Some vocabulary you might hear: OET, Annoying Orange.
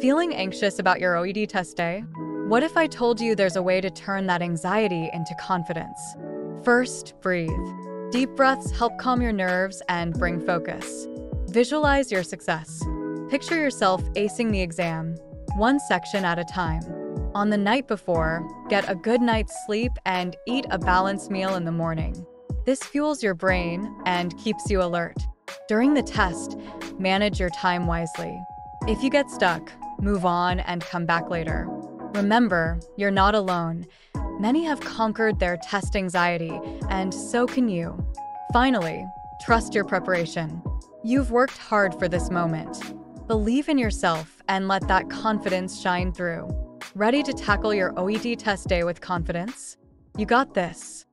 Feeling anxious about your OET test day? What if I told you there's a way to turn that anxiety into confidence? First, breathe. Deep breaths help calm your nerves and bring focus. Visualize your success. Picture yourself acing the exam, one section at a time. On the night before, get a good night's sleep and eat a balanced meal in the morning. This fuels your brain and keeps you alert. During the test, manage your time wisely. If you get stuck, move on and come back later. Remember, you're not alone. Many have conquered their test anxiety, and so can you. Finally, trust your preparation. You've worked hard for this moment. Believe in yourself and let that confidence shine through. Ready to tackle your OET test day with confidence? You got this.